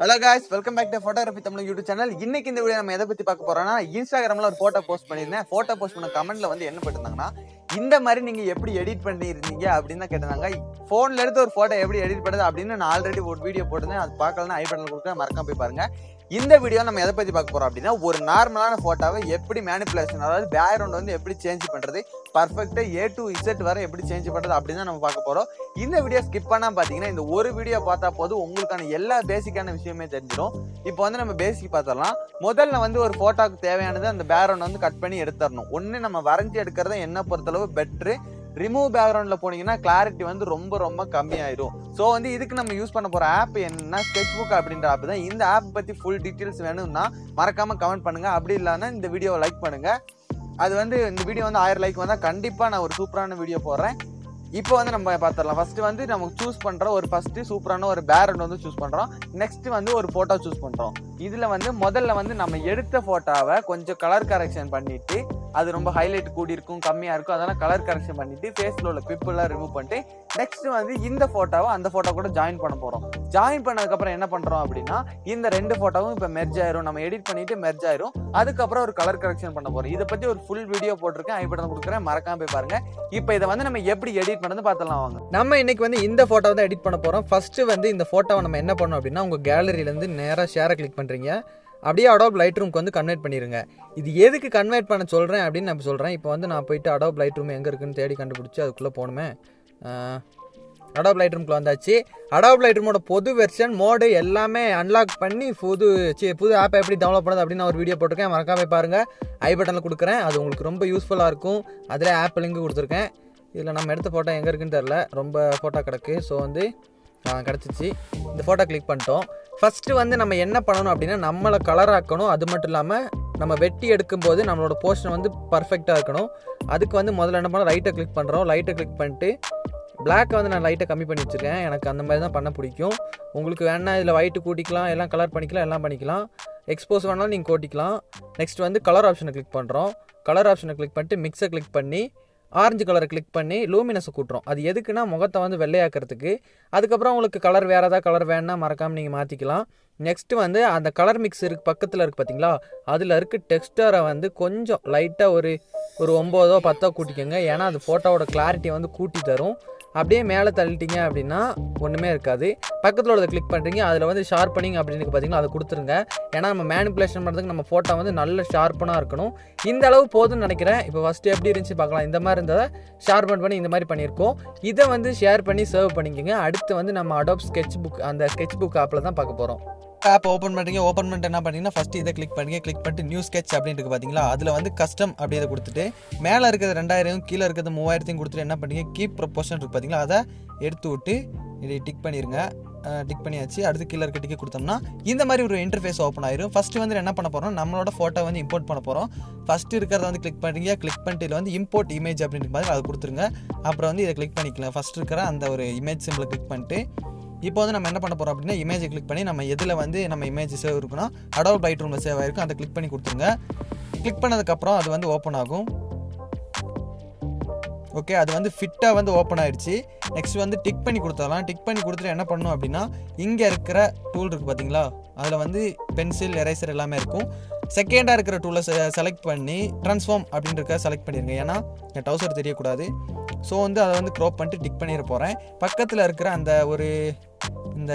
Hello guys, welcome back to Photography Tamizha YouTube channel. Today in this video, we will talk about Instagram la photo post pannirundhen. Photo post panna comment la enna pottundanga indha mari neenga eppadi edit pannirundinga appadina kettanga. Phone la edutha or photo eppadi edit padradhu appadina na already or video pottundhen adu paakalana i button la kudukka marakam poi paarenga. Indha video nama edha pathi paaka porom appadina or normalana photo va eppadi manipulation adhaadu background vandu eppadi change pandradhu perfect a to z vara eppadi change pandradhu appadina nama paaka porom. Indha video skip pannaama pathina indha oru video paatha podhu ungalukana ella basic ana Now, we will basic pattern. முதல்ல வந்து ஒரு போட்டோக்கு தேவையானது அந்த background வந்து cut பண்ணி எடுத்துறணும். ஒண்ணே நம்ம வரைஞ்சி எடுக்கிறது என்ன பொறுத்தளவு பெட்டர். ரிமூவ் பேக்ரவுண்ட்ல போனீங்கன்னா கிளாரிட்டி வந்து ரொம்ப ரொம்ப கம்மி ஆயிடும். சோ வந்து இதுக்கு நம்ம யூஸ் பண்ண போற ஆப் என்னன்னா ஸ்கெட்ச்புக் அப்படிங்கற ஆப் தான். இந்த ஆப் பத்தி ஃபுல் டீடைல்ஸ் வேணும்னா மறக்காம கமெண்ட் பண்ணுங்க. அப்படி இல்லனா இந்த வீடியோவை லைக் பண்ணுங்க. அது வந்து இந்த வீடியோ வந்து 1000 லைக் வந்தா கண்டிப்பா நான் ஒரு சூப்பரான வீடியோ போடுறேன். இப்போ வந்து நம்ம பாத்தறலாம் ஃபர்ஸ்ட் வந்து நம்ம चूஸ் பண்ற ஒரு ஃபர்ஸ்ட் சூப்பரான ஒரு பேக்ரவுண்ட் வந்து चूஸ் பண்றோம் நெக்ஸ்ட் வந்து ஒரு போட்டோ चूஸ் பண்றோம் இதுல வந்து முதல்ல வந்து நம்ம எடுத்த போட்டோவை கொஞ்சம் கலர் கரெக்ஷன் பண்ணிட்டு அது ரொம்ப ஹைலைட் கூடி இருக்கும் கம்மியா இருக்கும் அதனால கலர் கரெக்ஷன் பண்ணிட்டு ஃபேஸ்ல உள்ள பிப்பிள ரிமூவ் பண்ணிட்டு நெக்ஸ்ட் வந்து இந்த போட்டோவை அந்த போட்டோ கூட ஜாயின் பண்ண போறோம் ஜாயின் பண்ணதுக்கு அப்புறம் என்ன பண்றோம் அப்படினா இந்த ரெண்டு போட்டோவும் இப்ப மெர்ஜ் ஆயிரும் நம்ம எடிட் பண்ணிட்டு மெர்ஜ் ஆயிரும் அதுக்கு அப்புறம் ஒரு கலர் கரெக்ஷன் பண்ண போறோம் இத பத்தி ஒரு ஃபுல் வீடியோ போட்டுருக்கேன் ஐ பட்டன் கொடுக்கிறேன் மறக்காம போய் பாருங்க இப்போ இத வந்து நம்ம எப்படி எடிட் நம்ம இன்னைக்கு வந்து இந்த போட்டோவை தான் எடிட் பண்ண போறோம் ஃபர்ஸ்ட் வந்து இந்த போட்டோவை நம்ம என்ன பண்ணோம் அப்படினா உங்க கேலரியில இருந்து நேரா ஷேர் கிளிக் பண்றீங்க அப்படியே Adobe Lightroom க்கு வந்து கன்வெர்ட் பண்ணிருங்க இது எதுக்கு கன்வெர்ட் பண்ண சொல்றேன் அப்படினு நான் சொல்றேன் இப்போ வந்து நான் போயிட்டு Adobe Lightroom எங்க இருக்குன்னு தேடி கண்டுபிடிச்சு அதுக்குள்ள போணுமே Adobe Lightroom க்கு வந்தாச்சு Adobe Lightroom ஓட பொது வெர்ஷன் மோட் எல்லாமே அன்லாக் பண்ணி புது ஆப் எப்படி டவுன்லோட் பண்ணது அப்படி நான் ஒரு வீடியோ போட்டுருக்கேன் மறக்காம போய் பாருங்க ஐ பட்டன்ல கொடுக்கிறேன் அது உங்களுக்கு ரொம்ப யூஸ்ஃபுல்லா இருக்கும் அதுல ஆப் லிங்க் கொடுத்திருக்கேன் இதில் நம்ம எடுத்த ஃபோட்டோ எங்கே இருக்குன்னு தெரில ரொம்ப ஃபோட்டோ கிடக்கு ஸோ வந்து கிடச்சிச்சு இந்த ஃபோட்டோ கிளிக் பண்ணிட்டோம் ஃபஸ்ட்டு வந்து நம்ம என்ன பண்ணணும் அப்படின்னா நம்மளை கலர் ஆக்கணும் அது மட்டும் இல்லாமல் நம்ம வெட்டி எடுக்கும்போது நம்மளோட போர்ஷன் வந்து பர்ஃபெக்டாக இருக்கணும் அதுக்கு வந்து முதல்ல என்ன பண்ணோம் லைட்டை கிளிக் பண்ணுறோம் லைட்டை கிளிக் பண்ணிட்டு பிளாக்கை வந்து நான் லைட்டை கம்மி பண்ணி வச்சுருக்கேன் எனக்கு அந்த மாதிரி தான் பண்ண பிடிக்கும் உங்களுக்கு வேணா இதில் ஒயிட்டு கூட்டிக்கலாம் எல்லாம் கலர் பண்ணிக்கலாம் எல்லாம் பண்ணிக்கலாம் எக்ஸ்போஸ் வேணாலும் நீங்கள் கூட்டிக்கலாம் நெக்ஸ்ட் வந்து கலர் ஆப்ஷனை கிளிக் பண்ணுறோம் கலர் ஆப்ஷனை கிளிக் பண்ணிட்டு மிக்ஸை கிளிக் பண்ணி ஆரஞ்சு கலரை கிளிக் பண்ணி லூமினஸை கூட்டுறோம் அது எதுக்குன்னா முகத்தை வந்து வெள்ளையாக்கிறதுக்கு அதுக்கப்புறம் உங்களுக்கு கலர் வேறு ஏதாவது கலர் வேணுன்னா மறக்காமல் நீங்கள் மாற்றிக்கலாம் நெக்ஸ்ட்டு வந்து அந்த கலர் மிக்ஸ் இருக்குது பக்கத்தில் இருக்குது பார்த்தீங்களா அதில் இருக்க டெக்ஸ்டரை வந்து கொஞ்சம் லைட்டாக ஒரு 9 or 10 கூட்டிக்கோங்க ஏன்னா அது ஃபோட்டோவோட கிளாரிட்டியை வந்து கூட்டி தரும் அப்படியே மேலே தள்ளிட்டிங்க அப்படின்னா ஒன்றுமே இருக்காது பக்கத்தில் உள்ளதை கிளிக் பண்ணுறீங்க அதில் வந்து ஷார்ப்பனிங் அப்படின்னு பார்த்தீங்கன்னா அதை கொடுத்துருங்க ஏன்னா நம்ம மேனிப்புலேஷன் பண்ணுறதுக்கு நம்ம ஃபோட்டோ வந்து நல்ல ஷார்ப்பனாக இருக்கணும் இந்த அளவு போதும்னு நினைக்கிறேன் இப்போ ஃபஸ்ட்டு எப்படி இருந்துச்சு பார்க்கலாம் இந்த மாதிரி இருந்ததை ஷார்ப்பன் பண்ணி இந்த மாதிரி பண்ணியிருக்கோம் இதை வந்து ஷேர் பண்ணி சர்வ் பண்ணிக்கோங்க அடுத்து வந்து நம்ம Adobe Sketchbook அந்த ஸ்கெட்ச்புக் ஆப்பில் தான் பார்க்க போகிறோம் ஆப் ஓப்பன் பண்ணுறீங்க ஓப்பன் பண்ணிட்டு என்ன பண்ணுறீங்கன்னா ஃபஸ்ட்டு இதை கிளிக் பண்ணுங்க கிளிக் பண்ணிட்டு நியூ ஸ்கெட்ச் அப்படின்னு இருக்குது பார்த்தீங்களா அதில் வந்து கஸ்டம் அப்படி இதை கொடுத்துட்டு மேலே இருக்கிறது 2000 கீழே இருக்கிறது 3000 கொடுத்துட்டு என்ன பண்ணுறீங்க கீப் ப்ரொபோஷன் இருக்குது பார்த்தீங்களா அதை எடுத்து விட்டு இதை டிக் பண்ணிடுங்க டிக் பண்ணியாச்சு அடுத்து கீழே இருக்க டிக்கை கொடுத்தோம்னா இந்த மாதிரி ஒரு இன்டர்ஃபேஸ் ஓப்பன் ஆயிரும் ஃபஸ்ட்டு வந்து என்ன பண்ண போகிறோம் நம்மளோட ஃபோட்டோ வந்து இம்போர்ட் பண்ண போகிறோம் ஃபஸ்ட்டு இருக்கிறத வந்து கிளிக் பண்ணுறீங்க கிளிக் பண்ணிட்டு இதில் வந்து இம்போர்ட் இமேஜ் அப்படின்ற மாதிரி அதை கொடுத்துருங்க அப்புறம் வந்து இதை கிளிக் பண்ணிக்கலாம் ஃபஸ்ட் இருக்கிற அந்த ஒரு இமேஜ் சிம்பிளை கிளிக் பண்ணிட்டு இப்போ வந்து நம்ம என்ன பண்ண போகிறோம் அப்படின்னா இமேஜை கிளிக் பண்ணி நம்ம எதில் வந்து நம்ம இமேஜ் சேவ் இருக்குன்னா Adobe Lightroomல சேவ் ஆகிருக்கும் அதை கிளிக் பண்ணி கொடுத்துருங்க கிளிக் பண்ணதுக்கப்புறம் அது வந்து ஓப்பன் ஆகும் ஓகே அது வந்து ஃபிட்டாக வந்து ஓப்பன் ஆகிடுச்சு நெக்ஸ்ட் வந்து டிக் பண்ணி கொடுத்துடலாம் டிக் பண்ணி கொடுத்துட்டு என்ன பண்ணணும் அப்படின்னா இங்கே இருக்கிற டூல் இருக்குது பார்த்தீங்களா அதில் வந்து பென்சில் எரேசர் எல்லாமே இருக்கும் செகண்டாக இருக்கிற டூலை செலக்ட் பண்ணி ட்ரான்ஸ்ஃபார்ம் அப்படின்றத செலக்ட் பண்ணிடுங்க ஏன்னா என் டவுசர் தெரியக்கூடாது ஸோ வந்து அதை வந்து க்ராப் பண்ணிட்டு டிக் பண்ணிட போகிறேன் பக்கத்தில் இருக்கிற அந்த ஒரு இந்த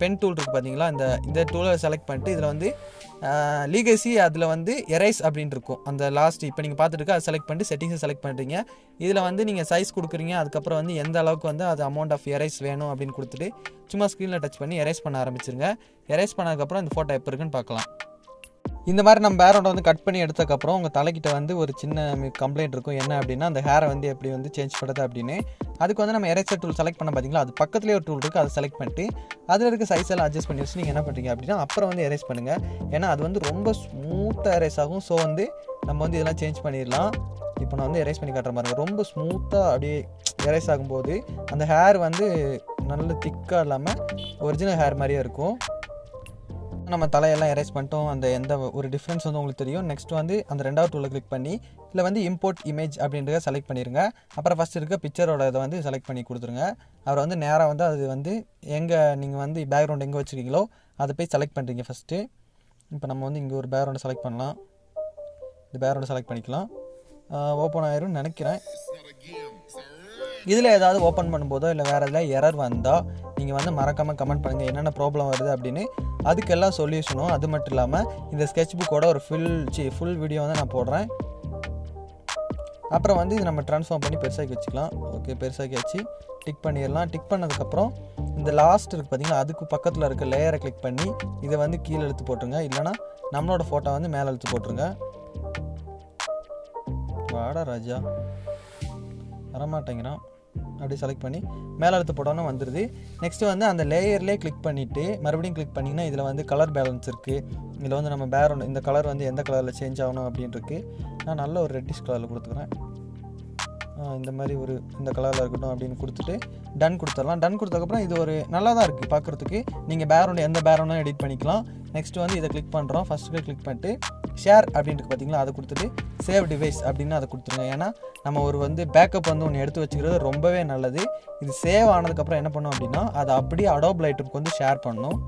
பென் டூல் இருக்குது பார்த்தீங்களா இந்த டூலை செலக்ட் பண்ணிட்டு இதில் வந்து லீகசி அதில் வந்து எரேஸ் அப்படின்னு இருக்கும் அந்த லாஸ்ட் இப்போ நீங்கள் பார்த்துட்டு அதை செலக்ட் பண்ணிட்டு செட்டிங்ஸை செலக்ட் பண்ணுறீங்க இதில் வந்து நீங்கள் சைஸ் கொடுக்குறீங்க அதுக்கப்புறம் வந்து எந்த அளவுக்கு வந்து அது அமௌண்ட் ஆஃப் எரேஸ் வேணும் அப்படின்னு கொடுத்துட்டு சும்மா ஸ்க்ரீனில் டச் பண்ணி எரேஸ் பண்ண ஆரம்பிச்சிருங்க எரேஸ் பண்ணதுக்கப்புறம் இந்த ஃபோட்டோ எப்போ இருக்குன்னு பார்க்கலாம் இந்த மாதிரி நம்ம பேக்ரவுண்டை வந்து கட் பண்ணி எடுத்ததுக்கப்புறம் உங்கள் தலைக்கிட்ட வந்து ஒரு சின்ன கம்ப்ளைண்ட் இருக்கும் என்ன அப்படின்னா அந்த ஹேரை வந்து எப்படி வந்து சேஞ்ச் பண்ணுறது அப்படின்னு அதுக்கு வந்து நம்ம எரேசர் டூல் செலக்ட் பண்ண பார்த்தீங்களா அது பக்கத்துலேயே ஒரு டூல் இருக்குது அதை செலக்ட் பண்ணிட்டு அதில் இருக்க சைஸ் எல்லாம் அட்ஜஸ்ட் பண்ணி வச்சு நீங்கள் என்ன பண்ணுறீங்க அப்படின்னா அப்புறம் வந்து எரேஸ் பண்ணுங்கள் ஏன்னா அது வந்து ரொம்ப ஸ்மூத்தாக எரேஸ் ஆகும் ஸோ வந்து நம்ம வந்து இதெல்லாம் சேஞ்ச் பண்ணிடலாம் இப்போ நான் வந்து எரேஸ் பண்ணி காட்டுற மாதிரி ரொம்ப ஸ்மூத்தாக அப்படியே எரேஸ் ஆகும்போது அந்த ஹேர் வந்து நல்ல திக்காக இல்லாமல் ஒரிஜினல் ஹேர் மாதிரியே இருக்கும் நம்ம தலையெல்லாம் எரேஸ் பண்ணிட்டோம் அந்த எந்த ஒரு டிஃப்ரென்ஸ் வந்து உங்களுக்கு தெரியும் நெக்ஸ்ட் வந்து அந்த ரெண்டாவது டூலில் கிளிக் பண்ணி இதில் வந்து இம்போர்ட் இமேஜ் அப்படின்றத செலக்ட் பண்ணிடுங்க அப்புறம் ஃபஸ்ட் இருக்க பிக்சரோட இதை வந்து செலக்ட் பண்ணி கொடுத்துருங்க அப்புறம் வந்து நேராக வந்து அது வந்து எங்கே நீங்கள் வந்து பேக்ரவுண்ட் எங்கே வச்சுருக்கீங்களோ அதை போய் செலக்ட் பண்ணுறீங்க ஃபஸ்ட்டு. இப்போ நம்ம வந்து இங்கே ஒரு பேக்ரவுண்ட் செலக்ட் பண்ணலாம். இந்த பேக்ரவுண்டை செலக்ட் பண்ணிக்கலாம். ஓப்பன் ஆயிரும்னு நினைக்கிறேன். இதில் ஏதாவது ஓப்பன் பண்ணும்போதோ இல்லை வேறு எதாவது எரர் வந்தால் நீங்கள் வந்து மறக்காமல் கமெண்ட் பண்ணுங்கள் என்னென்ன ப்ராப்ளம் வருது அப்படின்னு. அதுக்கெல்லாம் சொல்யூஷனும் அது மட்டும் இல்லாமல் இந்த ஸ்கெட்ச் புக்கோட ஒரு ஃபுல் வீடியோ வந்து நான் போடுறேன். அப்புறம் வந்து இது நம்ம ட்ரான்ஸ்ஃபார்ம் பண்ணி பெருசாக்கி வச்சுக்கலாம். ஓகே, பெருசாக்கி வச்சு டிக் பண்ணிடலாம். டிக் பண்ணதுக்கப்புறம் இந்த லாஸ்ட் இருக்குது பார்த்திங்கன்னா, அதுக்கு பக்கத்தில் இருக்க லேயரை கிளிக் பண்ணி இதை வந்து கீழே இழுத்து போட்டுருங்க. இல்லைனா நம்மளோட ஃபோட்டோ வந்து மேலே இழுத்து போட்டுருங்க. வாடா ராஜா வரமாட்டேங்கிறான். அப்படி செலக்ட் பண்ணி மேலே இழுத்து போட்டோன்னா வந்துடுது. நெக்ஸ்ட்டு வந்து அந்த லேயர்லேயே கிளிக் பண்ணிவிட்டு மறுபடியும் கிளிக் பண்ணிங்கன்னா இதில் வந்து கலர் பேலன்ஸ் இருக்குது. இதில் வந்து நம்ம பேக்ரவுண்ட் இந்த கலர் வந்து எந்த கலரில் சேஞ்ச் ஆகணும் அப்படின்ட்டுருக்கு. நான் நல்ல ஒரு ரெட்டிஷ் கலரில் கொடுத்துக்கிறேன். இந்த மாதிரி ஒரு இந்த கலரில் இருக்கட்டும் அப்படின்னு கொடுத்துட்டு டன் கொடுத்துடலாம். டன் கொடுத்ததுக்கப்புறம் இது ஒரு நல்லா தான் இருக்குது பார்க்குறதுக்கு. நீங்கள் பேக்ரவுண்ட் எந்த பேக்ரவுண்டும் எடிட் பண்ணிக்கலாம். நெக்ஸ்ட்டு வந்து இதை கிளிக் பண்ணுறோம். ஃபஸ்ட்டு கிளிக் பண்ணிட்டு ஷேர் அப்படின்ட்டு பார்த்தீங்களா, அதை கொடுத்துட்டு சேவ் டிவைஸ் அப்படின்னு அதை கொடுத்துருங்க. ஏன்னா நம்ம ஒரு வந்து பேக்கப் வந்து ஒன்று எடுத்து வச்சுக்கிறது ரொம்பவே நல்லது. இது சேவ் ஆனதுக்கப்புறம் என்ன பண்ணோம் அப்படின்னா அதை அப்படியே அடோப் லைட்ரூம்க்கு வந்து ஷேர் பண்ணணும்.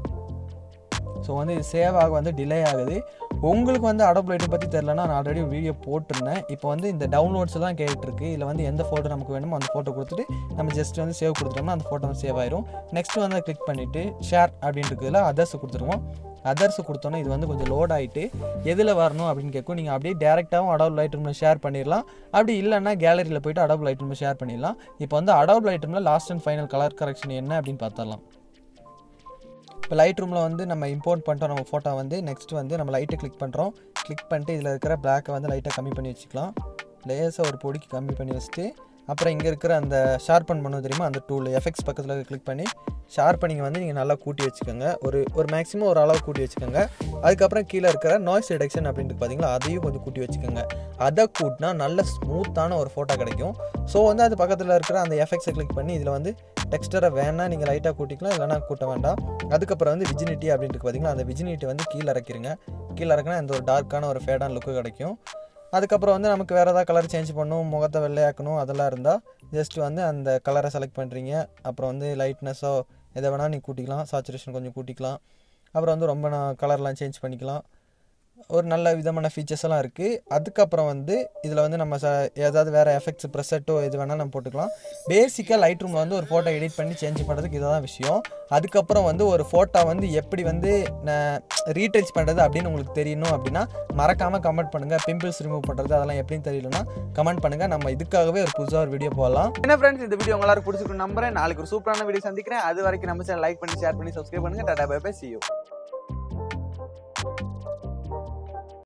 ஸோ வந்து இது சேவ் ஆக வந்து டிலே ஆகுது. உங்களுக்கு வந்து அடோப் லைட்ரூம் பற்றி தெரிலனா நான் ஆல்ரெடி வீடியோ போட்டிருந்தேன். இப்போ வந்து இந்த டவுன்லோட்ஸ்லாம் கேட்டுருக்கு. இதில் வந்து எந்த ஃபோட்டோ நமக்கு வேணுமோ அந்த ஃபோட்டோ கொடுத்துட்டு நம்ம ஜஸ்ட் வந்து சேவ் கொடுத்துட்டோம்னா அந்த ஃபோட்டோ வந்து சேவ் ஆயிரும். நெக்ஸ்ட் வந்து கிளிக் பண்ணிவிட்டு ஷேர் அப்படின்னு இருக்குதுல அதர்ஸ் கொடுத்துருவோம். அதர்ஸ் கொடுத்தோன்னா இது வந்து கொஞ்சம் லோட் ஆகிட்டு எதில் வரணும் அப்படின்னு கேட்கும். நீங்கள் அப்படியே டேரெக்டாகவும் அடோப் லைட்ரூமில் ஷேர் பண்ணிடலாம். அப்படி இல்லைன்னா கேலரியில் போய்ட்டு அடோப் லைட்ரூமில் ஷேர் பண்ணிடலாம். இப்போ வந்து அடோப் லைட்ரூமில் last and final colour correction என்ன அப்படின்னு பார்த்துடலாம். இப்போ லைட் ரூமில் வந்து நம்ம இம்போர்ட் பண்ணிட்டோம் நம்ம ஃபோட்டோ வந்து. நெக்ஸ்ட்டு வந்து நம்ம லைட்டை கிளிக் பண்ணுறோம். கிளிக் பண்ணிட்டு இதில் இருக்கிற பிளாக்கை வந்து லைட்டாக கம்மி பண்ணி வச்சுக்கலாம். லேசாக ஒரு பொடிக்கு கம்மி பண்ணி வச்சுட்டு அப்புறம் இங்கே இருக்கிற அந்த ஷார்பன் பண்ணுவோம் தெரியுமா, அந்த டூல் எஃபெக்ட்ஸ் பக்கத்தில் கிளிக் பண்ணி ஷார்பனிங்கை வந்து நீங்கள் நல்லா கூட்டி வச்சுக்கோங்க. ஒரு மேக்ஸிமம் ஒரு அளவு கூட்டி வச்சுக்கோங்க. அதுக்கப்புறம் கீழே இருக்கிற நாய்ஸ் ரிடக்ஷன் அப்படின்ட்டு பார்த்தீங்களா, அதையும் கொஞ்சம் கூட்டி வச்சுக்கோங்க. அதை கூட்டினா நல்ல ஸ்மூத்தான ஒரு ஃபோட்டோ கிடைக்கும். ஸோ வந்து அது பக்கத்தில் இருக்கிற அந்த எஃபெக்ட்ஸை கிளிக் பண்ணி இதில் வந்து டெக்ஸ்டரை வேணால் நீங்கள் லைட்டாக கூட்டிக்கலாம், இல்லைனா கூட்ட வேண்டாம். அதுக்கப்புறம் வந்து விஜினிட்டி அப்படின்ட்டு பார்த்தீங்கன்னா அந்த விஜினிட்டி வந்து கீழே இறக்கிடுங்க. கீழே இறக்குனா இந்த ஒரு டார்க்கான ஒரு ஃபேடான லுக்கு கிடைக்கும். அதுக்கப்புறம் வந்து நமக்கு வேறு ஏதாவது கலர் சேஞ்ச் பண்ணணும், முகத்தை வெள்ளையாக்கணும் அதெல்லாம் இருந்தால் ஜஸ்ட் வந்து அந்த கலரை செலக்ட் பண்ணுறீங்க. அப்புறம் வந்து லைட்னஸோ எதை வேணால் நீங்கள் கூட்டிக்கலாம். சாச்சுரேஷன் கொஞ்சம் கூட்டிக்கலாம். அப்புறம் வந்து ரொம்ப கலர்லாம் சேஞ்ச் பண்ணிக்கலாம். ஒரு நல்ல விதமான ஃபீச்சர்ஸ் எல்லாம் இருக்குது. அதுக்கப்புறம் வந்து இதில் வந்து நம்ம ஏதாவது வேறு எஃபெக்ட்ஸ் ப்ரெசெட்டோ எது வேணால் நம்ம போட்டுக்கலாம். பேசிக்காக லைட் ரூமில் வந்து ஒரு ஃபோட்டோ எடிட் பண்ணி சேஞ்ச் பண்ணுறதுக்கு இதுதான் விஷயம். அதுக்கப்புறம் வந்து ஒரு ஃபோட்டோ வந்து எப்படி வந்து ரீடச் பண்ணுறது அப்படின்னு உங்களுக்கு தெரியணும் அப்படின்னா மறக்காமல் கமெண்ட் பண்ணுங்கள். பிம்பிள்ஸ் ரிமூவ் பண்ணுறது அதெல்லாம் எப்படின்னு தெரியலன்னா கமெண்ட் பண்ணுங்கள். நம்ம இதுக்காகவே ஒரு புதுசாக ஒரு வீடியோ போகலாம். என்ன ஃப்ரெண்ட்ஸ், இந்த வீடியோ உங்களுக்கு பிடிச்சிருக்கணும் நம்புறேன். நாளைக்கு ஒரு சூப்பரான வீடியோ சந்திக்கிறேன். அது வரைக்கும் நம்ம சேனல் லைக் பண்ணி ஷேர் பண்ணி சப்ஸ்கிரைப் பண்ணுங்கள். Tata bye bye, see you.